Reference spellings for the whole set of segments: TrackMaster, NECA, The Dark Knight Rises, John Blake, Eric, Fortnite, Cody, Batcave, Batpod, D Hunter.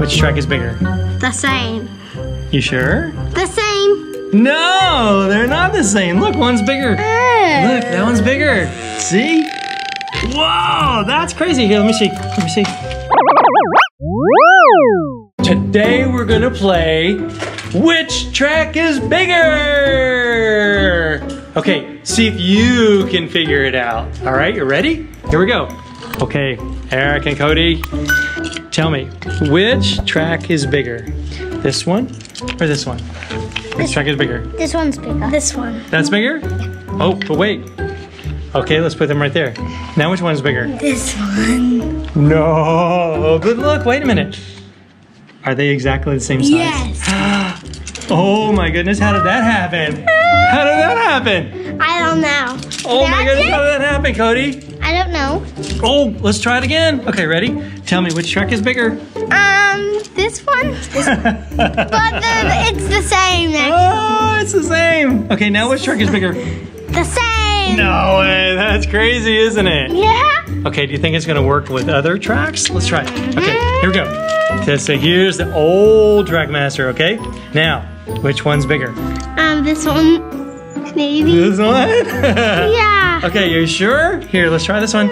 Which track is bigger? The same. You sure? The same. No, they're not the same. Look, one's bigger. Look, that one's bigger. See? Whoa, that's crazy. Here, let me see. Let me see. Today we're gonna play Which Track Is Bigger? Okay, see if you can figure it out. All right, you ready? Here we go. Okay, Eric and Cody, tell me, which track is bigger? This one or this one? Which track is bigger? This one's bigger. This one. That's bigger? Oh, but wait. Okay, let's put them right there. Now which one's bigger? This one. No, but look, wait a minute. Are they exactly the same size? Yes. Oh my goodness, how did that happen? How did that happen? I don't know. Oh my goodness, how did that happen, Cody? I don't know. Oh, let's try it again. Okay, ready? Tell me, which track is bigger? This one. But then it's the same. Oh, it's the same. Okay, now which track is bigger? The same. No way, that's crazy, isn't it? Yeah. Okay, do you think it's gonna work with other tracks? Let's try it. Okay, here we go. So here's the old TrackMaster, okay? Now, which one's bigger? This one, maybe. This one? Yeah. Okay, you sure? Here, let's try this one.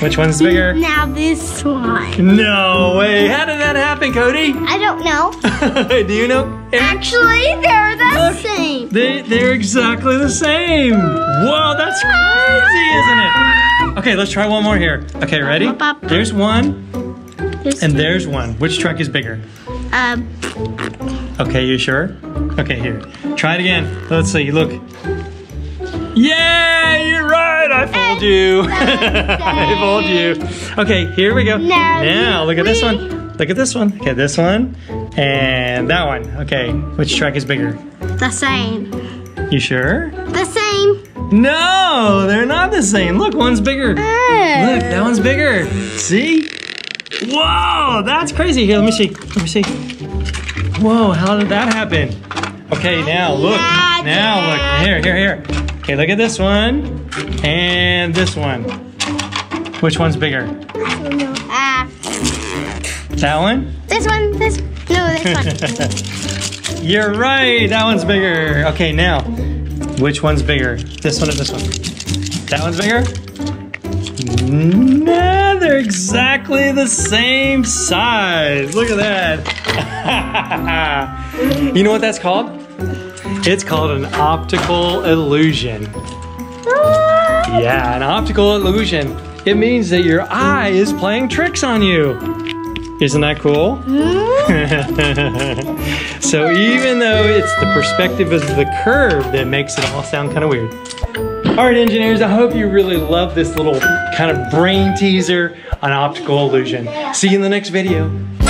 Which one's bigger? Now this one. No way. How did that happen, Cody? I don't know. Do you know? Actually, they're the same. They're exactly the same. Whoa, that's crazy, isn't it? Okay, let's try one more here. Okay, ready? There's one. And there's one. Which track is bigger? Okay, you sure? Okay, here. Try it again. Let's see. Look. Yeah, you're right. I fooled you. I fooled you. Okay, here we go. Now, look at this one. Look at this one. Okay, this one. And that one. Okay, which track is bigger? The same. You sure? The same. No, they're not the same. Look, one's bigger. Look, that one's bigger. See? Whoa, that's crazy. Here, let me see. Let me see. Whoa, how did that happen? Okay, now look. Now look. Here, here, here. Okay, look at this one. And this one. Which one's bigger? I don't know. That one? This one. This one. No, this one. You're right. That one's bigger. Okay, now. Which one's bigger? This one or this one? That one's bigger? No, they're exactly the same size. Look at that. You know what that's called? It's called an optical illusion. Yeah, an optical illusion. It means that your eye is playing tricks on you. Isn't that cool? So even though it's the perspective of the curve that makes it all sound kind of weird. All right, engineers, I hope you really love this little kind of brain teaser on optical illusion. See you in the next video.